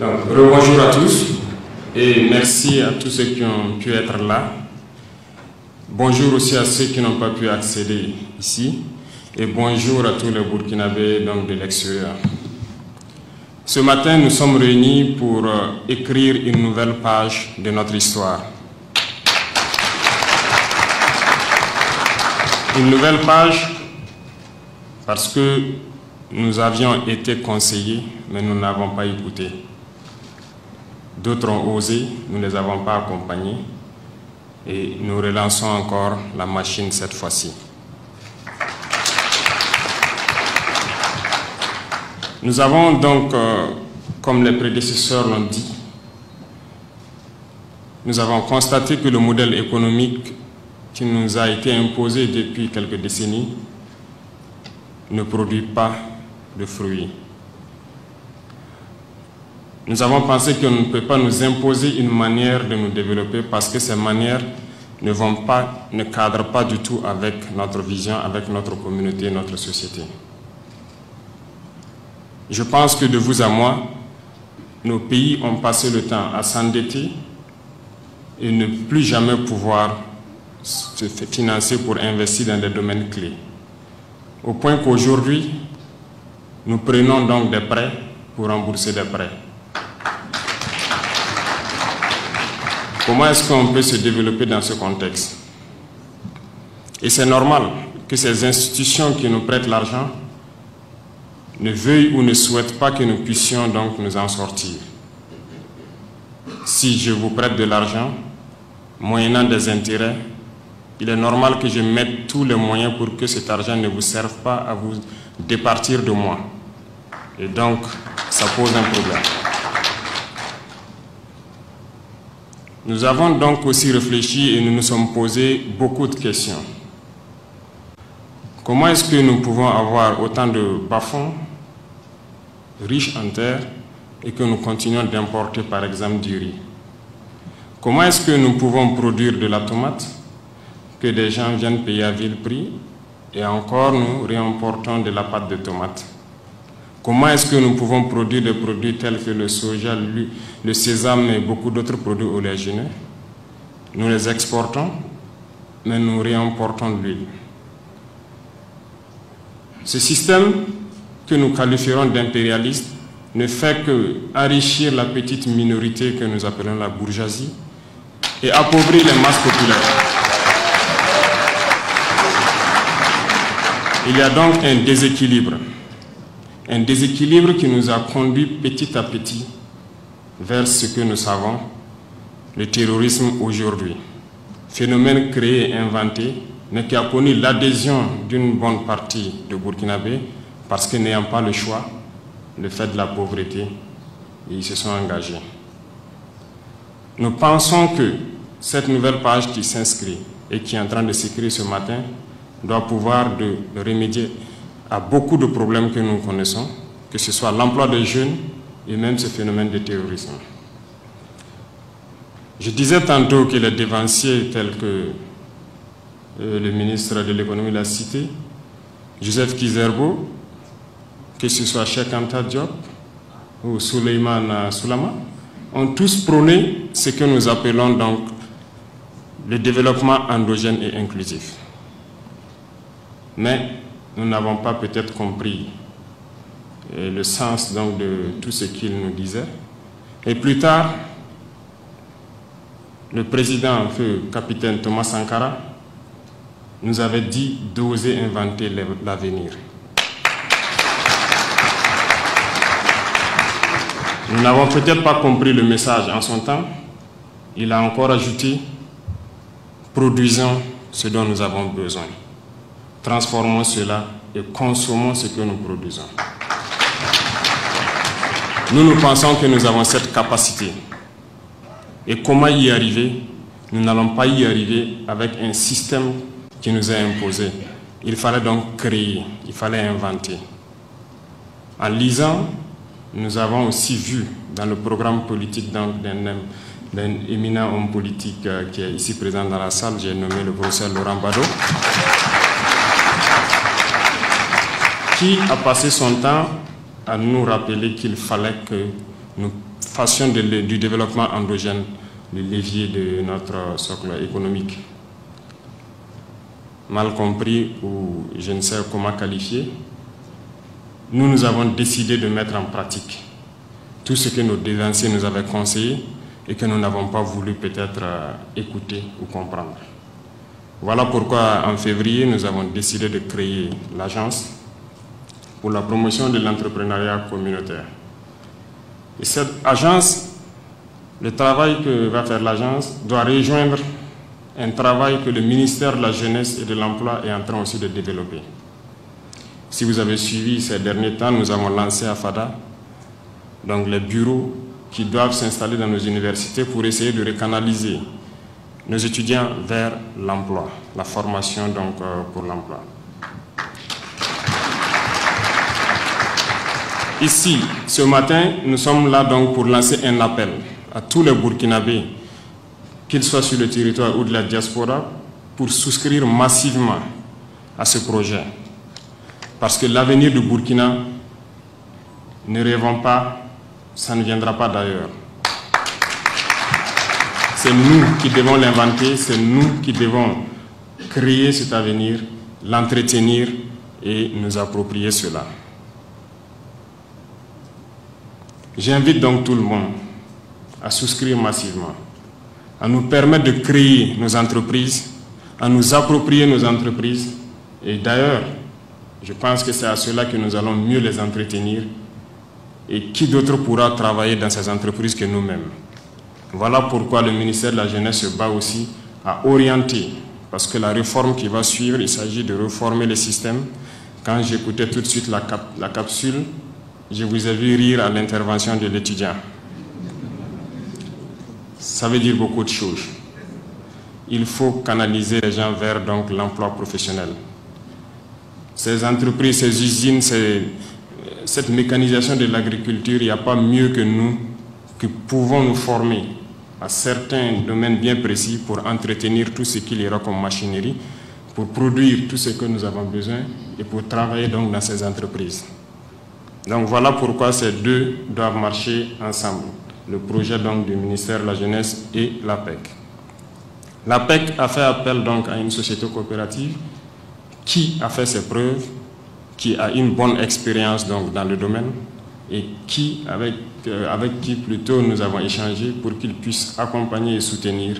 Donc, rebonjour à tous et merci à tous ceux qui ont pu être là. Bonjour aussi à ceux qui n'ont pas pu accéder ici et bonjour à tous les Burkinabés donc de l'extérieur. Ce matin, nous sommes réunis pour écrire une nouvelle page de notre histoire. Une nouvelle page parce que nous avions été conseillés, mais nous n'avons pas écouté. D'autres ont osé, nous ne les avons pas accompagnés et nous relançons encore la machine cette fois-ci. Nous avons donc, comme les prédécesseurs l'ont dit, nous avons constaté que le modèle économique qui nous a été imposé depuis quelques décennies ne produit pas de fruits. Nous avons pensé qu'on ne peut pas nous imposer une manière de nous développer parce que ces manières ne cadrent pas du tout avec notre vision, avec notre communauté, notre société. Je pense que de vous à moi, nos pays ont passé le temps à s'endetter et ne plus jamais pouvoir se financer pour investir dans des domaines clés. Au point qu'aujourd'hui, nous prenons donc des prêts pour rembourser des prêts. Comment est-ce qu'on peut se développer dans ce contexte? Et c'est normal que ces institutions qui nous prêtent l'argent ne veuillent ou ne souhaitent pas que nous puissions donc nous en sortir. Si je vous prête de l'argent, moyennant des intérêts, il est normal que je mette tous les moyens pour que cet argent ne vous serve pas à vous départir de moi. Et donc, ça pose un problème. Nous avons donc aussi réfléchi et nous nous sommes posés beaucoup de questions. Comment est-ce que nous pouvons avoir autant de bas-fonds riches en terre et que nous continuons d'importer par exemple du riz? Comment est-ce que nous pouvons produire de la tomate que des gens viennent payer à vil prix et encore nous réimportons de la pâte de tomate? Comment est-ce que nous pouvons produire des produits tels que le soja, le sésame et beaucoup d'autres produits oléagineux? Nous les exportons, mais nous réimportons de l'huile. Ce système que nous qualifierons d'impérialiste ne fait qu'enrichir la petite minorité que nous appelons la bourgeoisie et appauvrir les masses populaires. Il y a donc un déséquilibre. Un déséquilibre qui nous a conduit petit à petit vers ce que nous savons, le terrorisme aujourd'hui. Phénomène créé et inventé, mais qui a connu l'adhésion d'une bonne partie de Burkinabés parce que n'ayant pas le choix, le fait de la pauvreté, ils se sont engagés. Nous pensons que cette nouvelle page qui s'inscrit et qui est en train de s'écrire ce matin doit pouvoir remédier à beaucoup de problèmes que nous connaissons, que ce soit l'emploi des jeunes et même ce phénomène de terrorisme. Je disais tantôt que les dévanciers tels que le ministre de l'économie l'a cité, Joseph Kizerbo, que ce soit Cheikh Anta Diop ou Souleymane Soulama, ont tous prôné ce que nous appelons donc le développement endogène et inclusif. Mais nous n'avons pas peut-être compris le sens donc de tout ce qu'il nous disait. Et plus tard, le président, le capitaine Thomas Sankara, nous avait dit d'oser inventer l'avenir. Nous n'avons peut-être pas compris le message en son temps. Il a encore ajouté « Produisons ce dont nous avons besoin ». Transformons cela et consommons ce que nous produisons. Nous, nous pensons que nous avons cette capacité. Et comment y arriver? Nous n'allons pas y arriver avec un système qui nous est imposé. Il fallait donc créer, il fallait inventer. En lisant, nous avons aussi vu dans le programme politique d'un éminent homme politique qui est ici présent dans la salle, j'ai nommé le professeur Laurent Badeau, qui a passé son temps à nous rappeler qu'il fallait que nous façon du développement endogène, le levier de notre socle économique. Mal compris ou je ne sais comment qualifier, nous avons décidé de mettre en pratique tout ce que nos anciens nous avaient conseillé et que nous n'avons pas voulu peut-être écouter ou comprendre. Voilà pourquoi en février, nous avons décidé de créer l'agence pour la promotion de l'entrepreneuriat communautaire. Et cette agence, le travail que va faire l'agence doit rejoindre un travail que le ministère de la Jeunesse et de l'Emploi est en train aussi de développer. Si vous avez suivi ces derniers temps, nous avons lancé à FADA, donc les bureaux qui doivent s'installer dans nos universités pour essayer de recanaliser nos étudiants vers l'emploi, la formation donc pour l'emploi. Ici, ce matin, nous sommes là donc pour lancer un appel à tous les Burkinabés, qu'ils soient sur le territoire ou de la diaspora, pour souscrire massivement à ce projet. Parce que l'avenir du Burkina, ne rêvons pas, ça ne viendra pas d'ailleurs. C'est nous qui devons l'inventer, c'est nous qui devons créer cet avenir, l'entretenir et nous approprier cela. J'invite donc tout le monde à souscrire massivement, à nous permettre de créer nos entreprises, à nous approprier nos entreprises. Et d'ailleurs, je pense que c'est à cela que nous allons mieux les entretenir. Et qui d'autre pourra travailler dans ces entreprises que nous-mêmes? Voilà pourquoi le ministère de la Jeunesse se bat aussi à orienter, parce que la réforme qui va suivre, il s'agit de reformer le système. Quand j'écoutais tout de suite la capsule, je vous ai vu rire à l'intervention de l'étudiant. Ça veut dire beaucoup de choses. Il faut canaliser les gens vers l'emploi professionnel. Ces entreprises, ces usines, cette mécanisation de l'agriculture, il n'y a pas mieux que nous qui pouvons nous former à certains domaines bien précis pour entretenir tout ce qu'il y aura comme machinerie, pour produire tout ce que nous avons besoin et pour travailler donc dans ces entreprises. Donc voilà pourquoi ces deux doivent marcher ensemble, le projet donc du ministère de la Jeunesse et l'APEC. L'APEC a fait appel donc à une société coopérative qui a fait ses preuves, qui a une bonne expérience donc dans le domaine et qui, avec qui plutôt nous avons échangé pour qu'il puisse accompagner et soutenir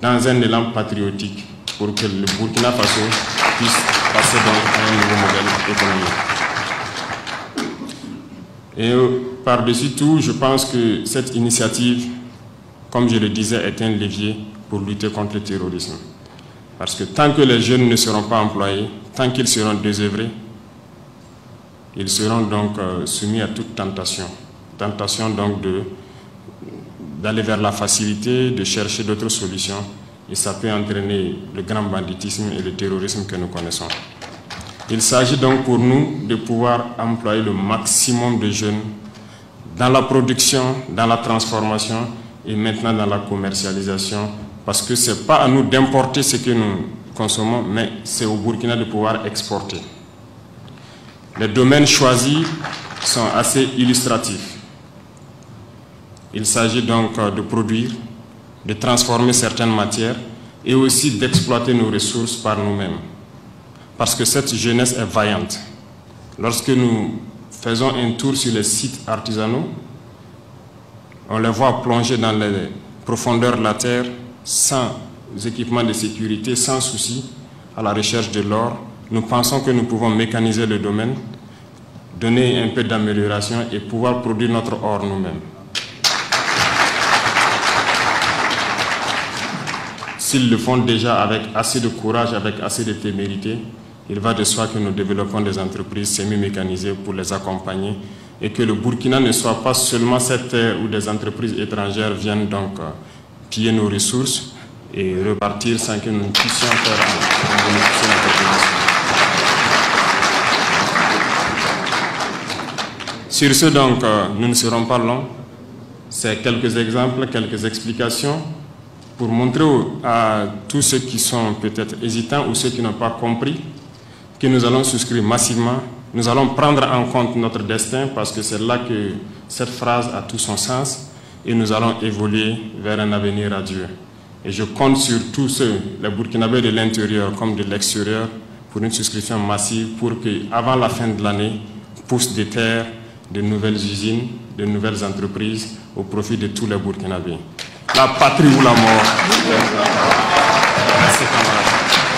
dans un élan patriotique pour que le Burkina Faso puisse passer donc à un nouveau modèle économique. Et par-dessus tout, je pense que cette initiative, comme je le disais, est un levier pour lutter contre le terrorisme. Parce que tant que les jeunes ne seront pas employés, tant qu'ils seront désœuvrés, ils seront donc soumis à toute tentation. Tentation donc d'aller vers la facilité, de chercher d'autres solutions. Et ça peut entraîner le grand banditisme et le terrorisme que nous connaissons. Il s'agit donc pour nous de pouvoir employer le maximum de jeunes dans la production, dans la transformation et maintenant dans la commercialisation. Parce que ce n'est pas à nous d'importer ce que nous consommons, mais c'est au Burkina de pouvoir exporter. Les domaines choisis sont assez illustratifs. Il s'agit donc de produire, de transformer certaines matières et aussi d'exploiter nos ressources par nous-mêmes. Parce que cette jeunesse est vaillante. Lorsque nous faisons un tour sur les sites artisanaux, on les voit plonger dans les profondeurs de la terre sans équipements de sécurité, sans souci, à la recherche de l'or. Nous pensons que nous pouvons mécaniser le domaine, donner un peu d'amélioration et pouvoir produire notre or nous-mêmes. S'ils le font déjà avec assez de courage, avec assez de témérité, il va de soi que nous développons des entreprises semi-mécanisées pour les accompagner et que le Burkina ne soit pas seulement cette terre où des entreprises étrangères viennent donc piller nos ressources et repartir sans que nous puissions faire un bénéfice de notre population. Sur ce, donc, nous ne serons pas longs. C'est quelques exemples, quelques explications pour montrer à tous ceux qui sont peut-être hésitants ou ceux qui n'ont pas compris que nous allons souscrire massivement Nous allons prendre en compte notre destin parce que c'est là que cette phrase a tout son sens et nous allons évoluer vers un avenir radieux. Et je compte sur tous ceux, les Burkinabés de l'intérieur comme de l'extérieur, pour une souscription massive pour qu'avant la fin de l'année, poussent des terres, de nouvelles usines, de nouvelles entreprises au profit de tous les Burkinabés. La patrie ou la mort. Merci, camarades.